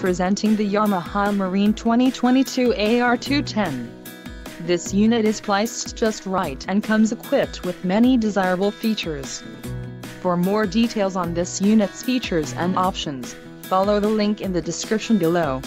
Presenting the Yamaha Marine 2022 AR210. This unit is priced just right and comes equipped with many desirable features. For more details on this unit's features and options, follow the link in the description below.